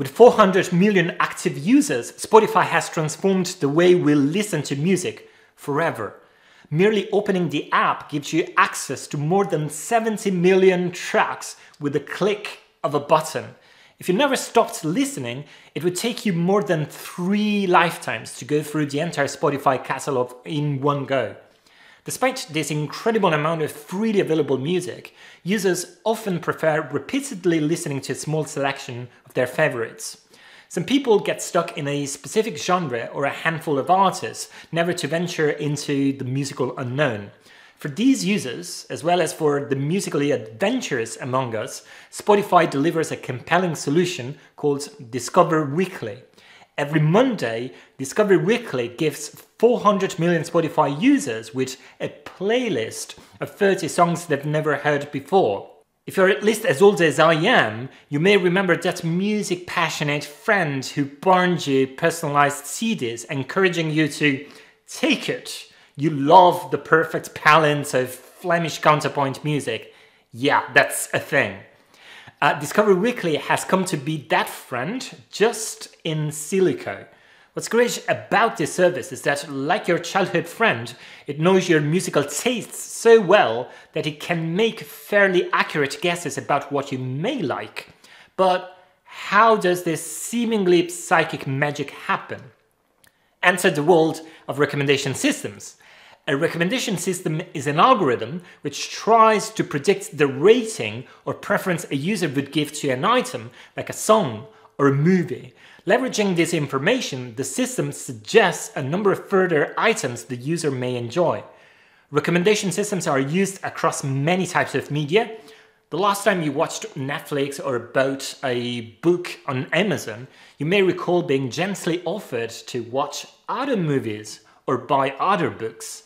With 400 million active users, Spotify has transformed the way we listen to music forever. Merely opening the app gives you access to more than 70 million tracks with a click of a button. If you never stopped listening, it would take you more than 3 lifetimes to go through the entire Spotify catalog in one go. Despite this incredible amount of freely available music, users often prefer repeatedly listening to a small selection of their favorites. Some people get stuck in a specific genre or a handful of artists, never to venture into the musical unknown. For these users, as well as for the musically adventurous among us, Spotify delivers a compelling solution called Discover Weekly. Every Monday, Discover Weekly gives 400 million Spotify users with a playlist of 30 songs they've never heard before. If you're at least as old as I am, you may remember that music-passionate friend who burned you personalized CDs, encouraging you to take it. You love the perfect balance of Flemish counterpoint music. Yeah, that's a thing. Discover Weekly has come to be that friend, just in silico. What's great about this service is that, like your childhood friend, it knows your musical tastes so well that it can make fairly accurate guesses about what you may like. But how does this seemingly psychic magic happen? Enter the world of recommendation systems. A recommendation system is an algorithm which tries to predict the rating or preference a user would give to an item, like a song or a movie. Leveraging this information, the system suggests a number of further items the user may enjoy. Recommendation systems are used across many types of media. The last time you watched Netflix or bought a book on Amazon, you may recall being gently offered to watch other movies or buy other books.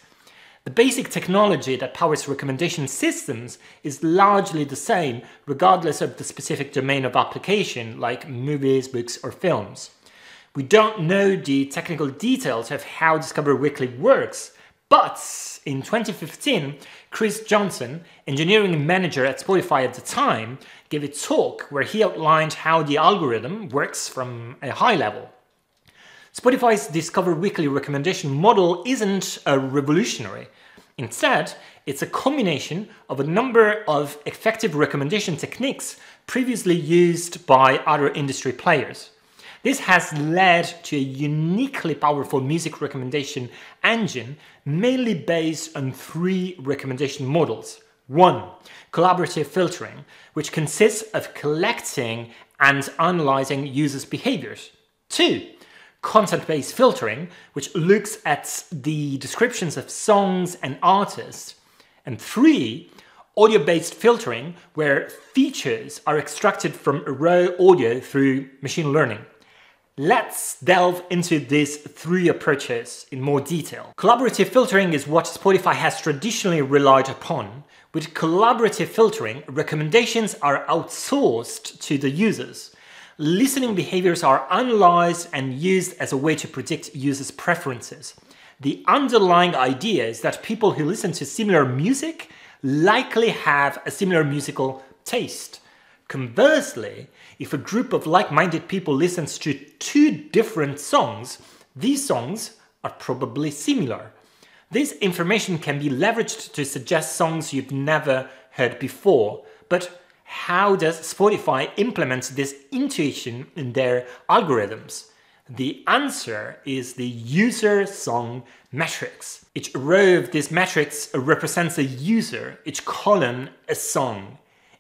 The basic technology that powers recommendation systems is largely the same, regardless of the specific domain of application, like movies, books, or films. We don't know the technical details of how Discover Weekly works, but in 2015, Chris Johnson, engineering manager at Spotify at the time, gave a talk where he outlined how the algorithm works from a high level. Spotify's Discover Weekly recommendation model isn't revolutionary. Instead, it's a combination of a number of effective recommendation techniques previously used by other industry players. This has led to a uniquely powerful music recommendation engine, mainly based on 3 recommendation models. 1. Collaborative filtering, which consists of collecting and analyzing users' behaviors. 2. Content-based filtering, which looks at the descriptions of songs and artists. And 3, audio-based filtering, where features are extracted from raw audio through machine learning. Let's delve into these 3 approaches in more detail. Collaborative filtering is what Spotify has traditionally relied upon. With collaborative filtering, recommendations are outsourced to the users. Listening behaviors are analyzed and used as a way to predict users' preferences. The underlying idea is that people who listen to similar music likely have a similar musical taste. Conversely, if a group of like-minded people listens to 2 different songs, these songs are probably similar. This information can be leveraged to suggest songs you've never heard before, but how does Spotify implement this intuition in their algorithms? The answer is the user song matrix. Each row of this matrix represents a user, each column a song.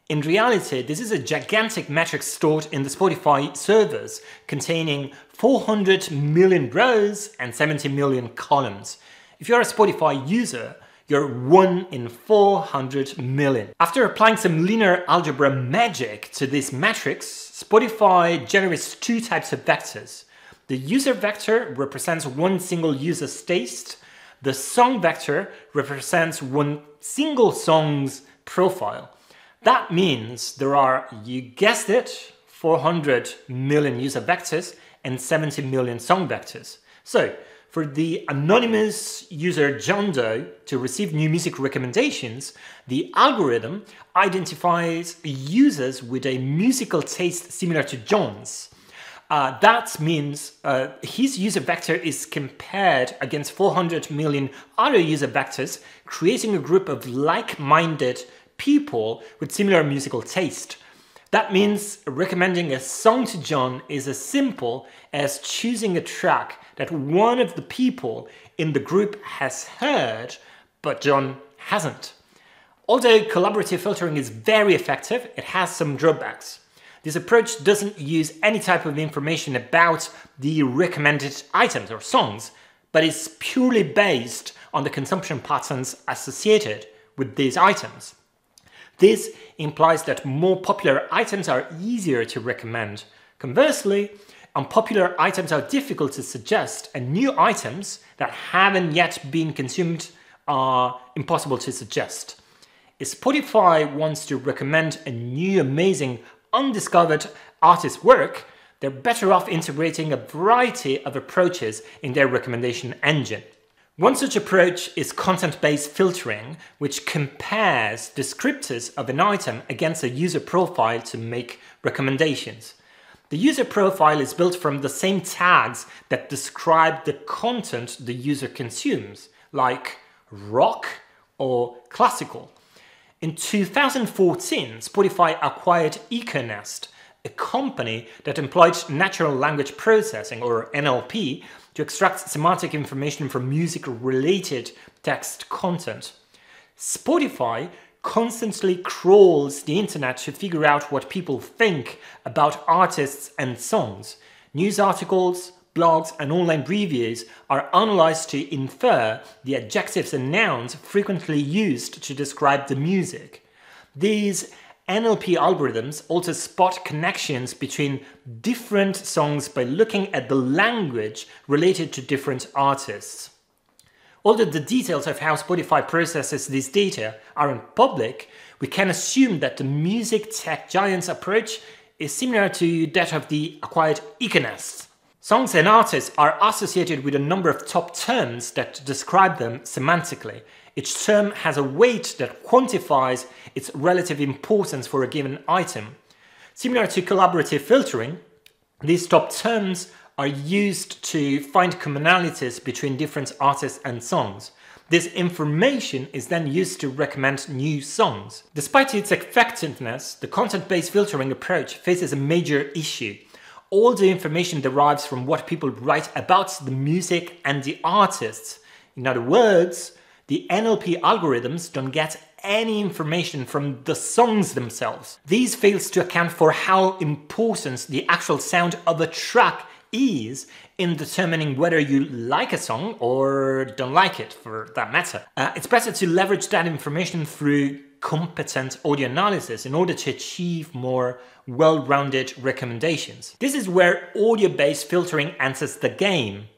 In reality, this is a gigantic matrix stored in the Spotify servers, containing 400 million rows and 70 million columns. If you're a Spotify user, you're 1 in 400 million. After applying some linear algebra magic to this matrix, Spotify generates 2 types of vectors. The user vector represents one single user's taste. The song vector represents one single song's profile. That means there are, you guessed it, 400 million user vectors and 70 million song vectors. So, for the anonymous user John Doe to receive new music recommendations, the algorithm identifies users with a musical taste similar to John's. That means his user vector is compared against 400 million other user vectors, creating a group of like-minded people with similar musical taste. That means recommending a song to John is as simple as choosing a track that one of the people in the group has heard, but John hasn't. Although collaborative filtering is very effective, it has some drawbacks. This approach doesn't use any type of information about the recommended items or songs, but is purely based on the consumption patterns associated with these items. This implies that more popular items are easier to recommend. Conversely, unpopular items are difficult to suggest, and new items that haven't yet been consumed are impossible to suggest. If Spotify wants to recommend a new amazing undiscovered artist's work, they're better off integrating a variety of approaches in their recommendation engine. One such approach is content-based filtering, which compares descriptors of an item against a user profile to make recommendations. The user profile is built from the same tags that describe the content the user consumes, like rock or classical. In 2014, Spotify acquired Echo Nest, a company that employed natural language processing, or NLP, to extract semantic information from music-related text content. Spotify constantly crawls the internet to figure out what people think about artists and songs. News articles, blogs, and online reviews are analyzed to infer the adjectives and nouns frequently used to describe the music. These NLP algorithms also spot connections between different songs by looking at the language related to different artists. Although the details of how Spotify processes this data aren't public, we can assume that the music tech giant's approach is similar to that of the acquired Echo Nest. Songs and artists are associated with a number of top terms that describe them semantically. Each term has a weight that quantifies its relative importance for a given item. Similar to collaborative filtering, these top terms are used to find commonalities between different artists and songs. This information is then used to recommend new songs. Despite its effectiveness, the content-based filtering approach faces a major issue. All the information derives from what people write about the music and the artists. In other words, the NLP algorithms don't get any information from the songs themselves. This fails to account for how important the actual sound of a track is in determining whether you like a song or don't like it, for that matter. It's better to leverage that information through competent audio analysis in order to achieve more well-rounded recommendations. This is where audio-based filtering enters the game.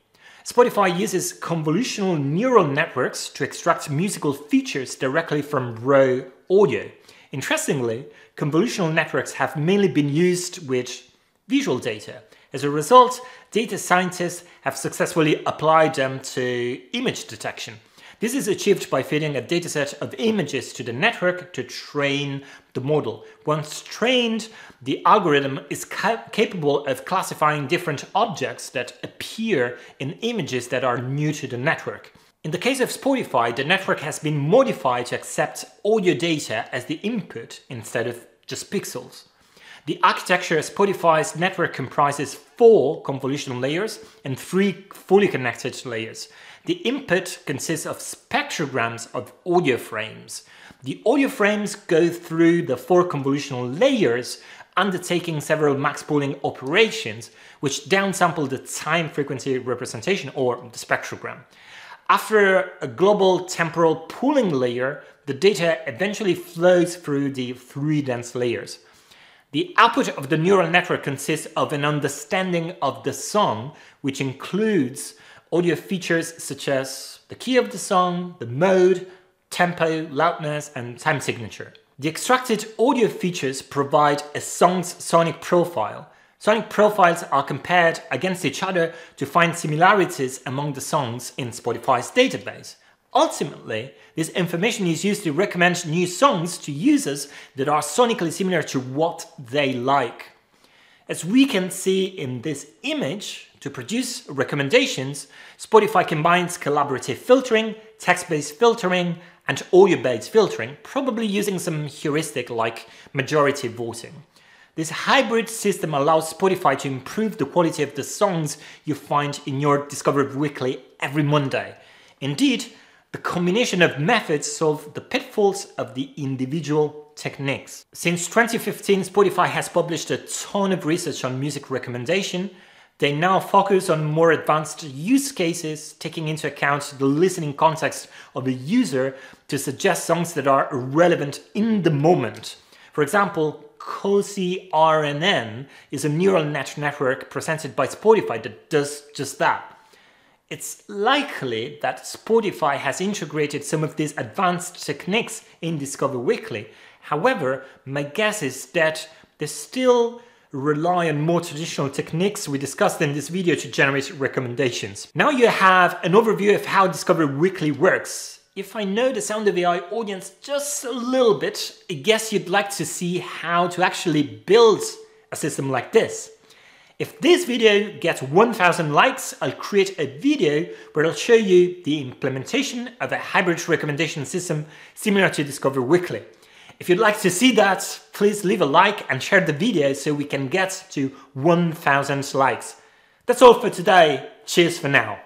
Spotify uses convolutional neural networks to extract musical features directly from raw audio. Interestingly, convolutional networks have mainly been used with visual data. As a result, data scientists have successfully applied them to image detection. This is achieved by feeding a dataset of images to the network to train the model. Once trained, the algorithm is capable of classifying different objects that appear in images that are new to the network. In the case of Spotify, the network has been modified to accept audio data as the input instead of just pixels. The architecture of Spotify's network comprises 4 convolutional layers and 3 fully connected layers. The input consists of spectrograms of audio frames. The audio frames go through the 4 convolutional layers, undertaking several max pooling operations, which downsample the time frequency representation, or the spectrogram. After a global temporal pooling layer, the data eventually flows through the 3 dense layers. The output of the neural network consists of an understanding of the song, which includes audio features such as the key of the song, the mode, tempo, loudness, and time signature. The extracted audio features provide a song's sonic profile. Sonic profiles are compared against each other to find similarities among the songs in Spotify's database. Ultimately, this information is used to recommend new songs to users that are sonically similar to what they like. As we can see in this image, to produce recommendations, Spotify combines collaborative filtering, text-based filtering, and audio-based filtering, probably using some heuristic like majority voting. This hybrid system allows Spotify to improve the quality of the songs you find in your Discover Weekly every Monday. Indeed, the combination of methods solve the pitfalls of the individual techniques. Since 2015, Spotify has published a ton of research on music recommendation. They now focus on more advanced use cases, taking into account the listening context of the user to suggest songs that are relevant in the moment. For example, CoSiRNN is a neural network presented by Spotify that does just that. It's likely that Spotify has integrated some of these advanced techniques in Discover Weekly. However, my guess is that they still rely on more traditional techniques we discussed in this video to generate recommendations. Now you have an overview of how Discover Weekly works. If I know the Sound of AI audience just a little bit, I guess you'd like to see how to actually build a system like this. If this video gets 1,000 likes, I'll create a video where I'll show you the implementation of a hybrid recommendation system similar to Discover Weekly. If you'd like to see that, please leave a like and share the video so we can get to 1,000 likes. That's all for today. Cheers for now.